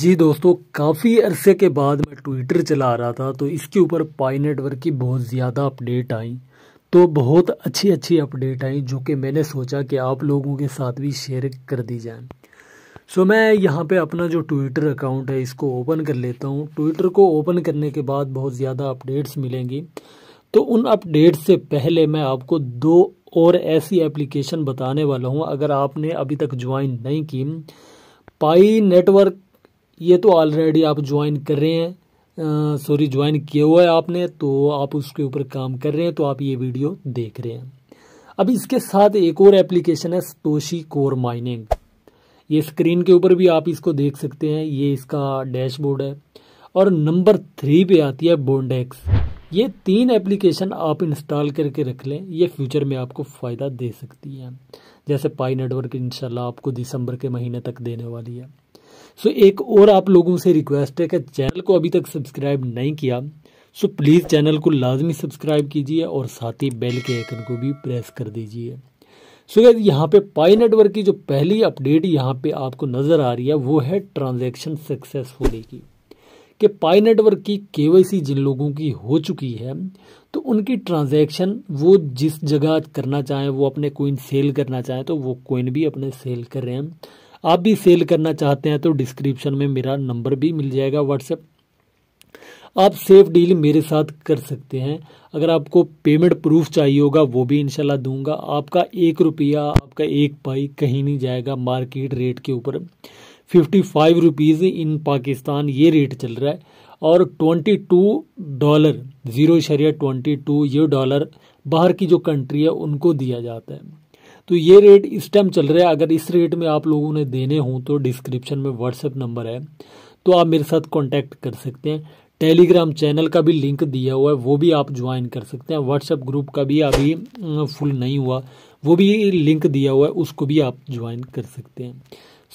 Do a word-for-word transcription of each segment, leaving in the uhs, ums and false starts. जी दोस्तों, काफ़ी अरसे के बाद मैं ट्विटर चला रहा था तो इसके ऊपर पाई नेटवर्क की बहुत ज़्यादा अपडेट आई। तो बहुत अच्छी अच्छी अपडेट आई जो कि मैंने सोचा कि आप लोगों के साथ भी शेयर कर दी जाए। सो मैं यहाँ पे अपना जो ट्विटर अकाउंट है इसको ओपन कर लेता हूँ। ट्विटर को ओपन करने के बाद बहुत ज़्यादा अपडेट्स मिलेंगी, तो उन अपडेट्स से पहले मैं आपको दो और ऐसी एप्लीकेशन बताने वाला हूँ अगर आपने अभी तक ज्वाइन नहीं की। पाई नेटवर्क ये तो ऑलरेडी आप ज्वाइन कर रहे हैं, सॉरी ज्वाइन किया हुआ है आपने, तो आप उसके ऊपर काम कर रहे हैं तो आप ये वीडियो देख रहे हैं। अब इसके साथ एक और एप्लीकेशन है सतोशी कोर माइनिंग। ये स्क्रीन के ऊपर भी आप इसको देख सकते हैं, ये इसका डैशबोर्ड है। और नंबर थ्री पे आती है बोंडेक्स। ये तीन एप्लीकेशन आप इंस्टॉल करके रख लें, ये फ्यूचर में आपको फ़ायदा दे सकती है। जैसे पाई नेटवर्क इंशाल्लाह आपको दिसंबर के महीने तक देने वाली है। सो so, एक और आप लोगों से रिक्वेस्ट है कि चैनल को अभी तक सब्सक्राइब नहीं किया, सो so, प्लीज़ चैनल को लाजमी सब्सक्राइब कीजिए और साथ ही बेल के आइकन को भी प्रेस कर दीजिए। सो so, यहाँ पे पाई नेटवर्क की जो पहली अपडेट यहाँ पे आपको नज़र आ रही है वो है ट्रांजैक्शन सक्सेस होने की, कि पाई नेटवर्क की केवाईसी जिन लोगों की हो चुकी है तो उनकी ट्रांजैक्शन वो जिस जगह करना चाहें, वो अपने कोइन सेल करना चाहें तो वो कोइन भी अपने सेल कर रहे हैं। आप भी सेल करना चाहते हैं तो डिस्क्रिप्शन में मेरा नंबर भी मिल जाएगा व्हाट्सएप, आप सेफ डील मेरे साथ कर सकते हैं। अगर आपको पेमेंट प्रूफ चाहिए होगा वो भी इंशाल्लाह दूंगा। आपका एक रुपया, आपका एक पाई कहीं नहीं जाएगा। मार्केट रेट के ऊपर fifty five rupees in Pakistan ये रेट चल रहा है और ट्वेंटी टू डॉलर ज़ीरो शरिया ट्वेंटी टू ये डॉलर बाहर की जो कंट्री है उनको दिया जाता है। तो ये रेट इस टाइम चल रहा है। अगर इस रेट में आप लोगों ने देने हों तो डिस्क्रिप्शन में व्हाट्सएप नंबर है तो आप मेरे साथ कांटेक्ट कर सकते हैं। टेलीग्राम चैनल का भी लिंक दिया हुआ है, वो भी आप ज्वाइन कर सकते हैं। व्हाट्सएप ग्रुप का भी अभी फुल नहीं हुआ, वो भी लिंक दिया हुआ है, उसको भी आप ज्वाइन कर सकते हैं।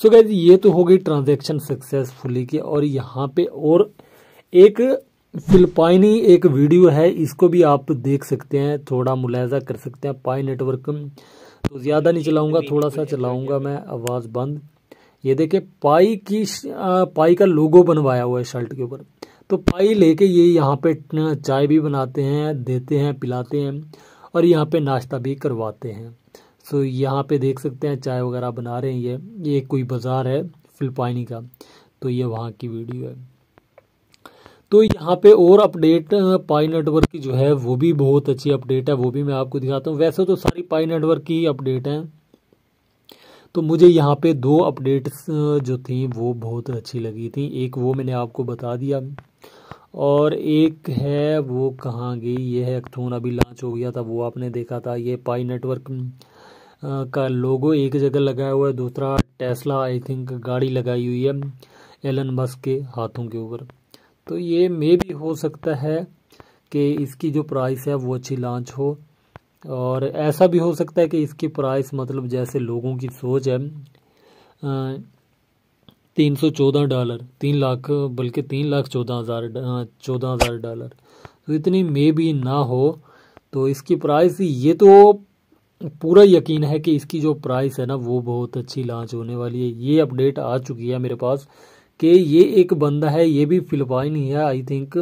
सो गाइस, ये तो हो गई ट्रांजेक्शन सक्सेसफुली की। और यहाँ पे और एक फिलिपाइनी एक वीडियो है, इसको भी आप देख सकते हैं, थोड़ा मुलायजा कर सकते हैं। पाई नेटवर्क तो ज़्यादा नहीं चलाऊंगा, थोड़ा सा चलाऊंगा मैं, आवाज़ बंद। ये देखे पाई की आ, पाई का लोगो बनवाया हुआ है शर्ट के ऊपर। तो पाई लेके ये यहाँ पे चाय भी बनाते हैं, देते हैं, पिलाते हैं और यहाँ पे नाश्ता भी करवाते हैं। सो यहाँ पे देख सकते हैं चाय वगैरह बना रहे हैं। ये ये कोई बाज़ार है फिलिपाइनी का, तो ये वहाँ की वीडियो है। तो यहाँ पे और अपडेट पाई नेटवर्क की जो है वो भी बहुत अच्छी अपडेट है, वो भी मैं आपको दिखाता हूँ। वैसे तो सारी पाई नेटवर्क की अपडेट हैं, तो मुझे यहाँ पे दो अपडेट्स जो थी वो बहुत अच्छी लगी थी। एक वो मैंने आपको बता दिया और एक है वो कहाँ गई, ये है एक्थोन अभी लॉन्च हो गया था, वो आपने देखा था। ये पाई नेटवर्क का लोगो एक जगह लगाया हुआ है, दूसरा टेस्ला आई थिंक गाड़ी लगाई हुई है एलन मस्क के हाथों के ऊपर। तो ये मे भी हो सकता है कि इसकी जो प्राइस है वो अच्छी लॉन्च हो, और ऐसा भी हो सकता है कि इसकी प्राइस मतलब जैसे लोगों की सोच है तीन सौ चौदह डॉलर तीन लाख बल्कि तीन लाख चौदह हज़ार चौदह हज़ार डॉलर तो इतनी मे भी ना हो। तो इसकी प्राइस, ये तो पूरा यकीन है कि इसकी जो प्राइस है ना वो बहुत अच्छी लॉन्च होने वाली है। ये अपडेट आ चुकी है मेरे पास कि ये एक बंदा है, ये भी फिलिपाइन ही है आई थिंक।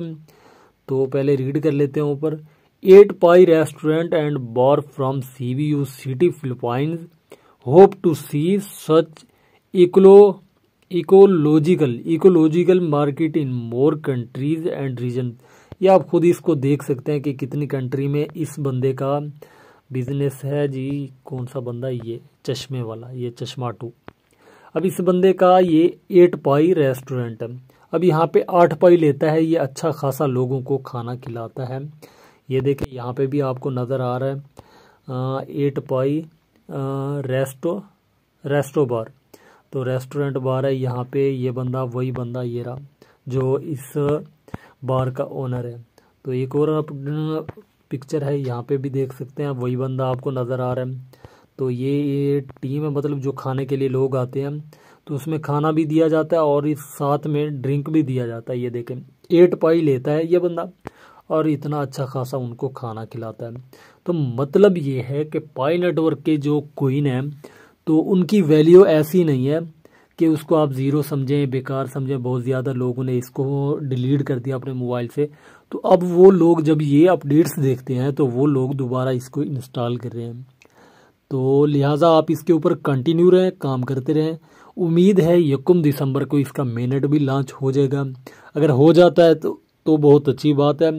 तो पहले रीड कर लेते हैं ऊपर। Eight pie restaurant and bar from Cebu city Philippines hope to see such ecolo ecological ecological market in more countries and region. ये आप खुद इसको देख सकते हैं कि कितनी कंट्री में इस बंदे का बिजनेस है। जी कौन सा बंदा, ये चश्मे वाला, ये चश्मा टू। अब इस बंदे का ये एट पाई रेस्टोरेंट है। अब यहाँ पे आठ पाई लेता है, ये अच्छा खासा लोगों को खाना खिलाता है। ये देखें यहाँ पे भी आपको नज़र आ रहा है eight pie resto resto bar, तो रेस्टोरेंट बार है यहाँ पे। ये बंदा वही बंदा ये रहा जो इस बार का ओनर है। तो एक और पिक्चर है यहाँ पे भी देख सकते हैं, वही बंदा आपको नज़र आ रहा है। तो ये ये टीम है मतलब जो खाने के लिए लोग आते हैं तो उसमें खाना भी दिया जाता है और इस साथ में ड्रिंक भी दिया जाता है। ये देखें एट पाई लेता है ये बंदा और इतना अच्छा खासा उनको खाना खिलाता है। तो मतलब ये है कि पाई नेटवर्क के जो कोइन हैं तो उनकी वैल्यू ऐसी नहीं है कि उसको आप ज़ीरो समझें, बेकार समझें। बहुत ज़्यादा लोगों ने इसको डिलीट कर दिया अपने मोबाइल से। तो अब वो लोग जब ये अपडेट्स देखते हैं तो वो लोग दोबारा इसको इंस्टॉल कर रहे हैं। तो लिहाजा आप इसके ऊपर कंटिन्यू रहें, काम करते रहें। उम्मीद है यकम दिसंबर को इसका मेननेट भी लॉन्च हो जाएगा। अगर हो जाता है तो तो बहुत अच्छी बात है।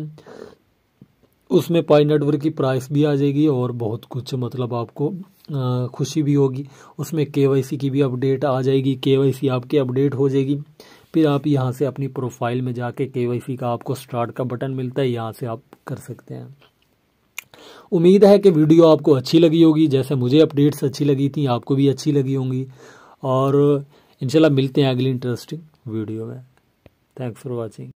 उसमें पाई नेटवर्क की प्राइस भी आ जाएगी और बहुत कुछ, मतलब आपको आ, खुशी भी होगी। उसमें केवाईसी की भी अपडेट आ जाएगी, केवाईसी आपके अपडेट हो जाएगी। फिर आप यहाँ से अपनी प्रोफाइल में जाके केवाईसी का आपको स्टार्ट का बटन मिलता है, यहाँ से आप कर सकते हैं। उम्मीद है कि वीडियो आपको अच्छी लगी होगी, जैसे मुझे अपडेट्स अच्छी लगी थी आपको भी अच्छी लगी होंगी। और इंशाल्लाह मिलते हैं अगली इंटरेस्टिंग वीडियो में। Thanks for watching.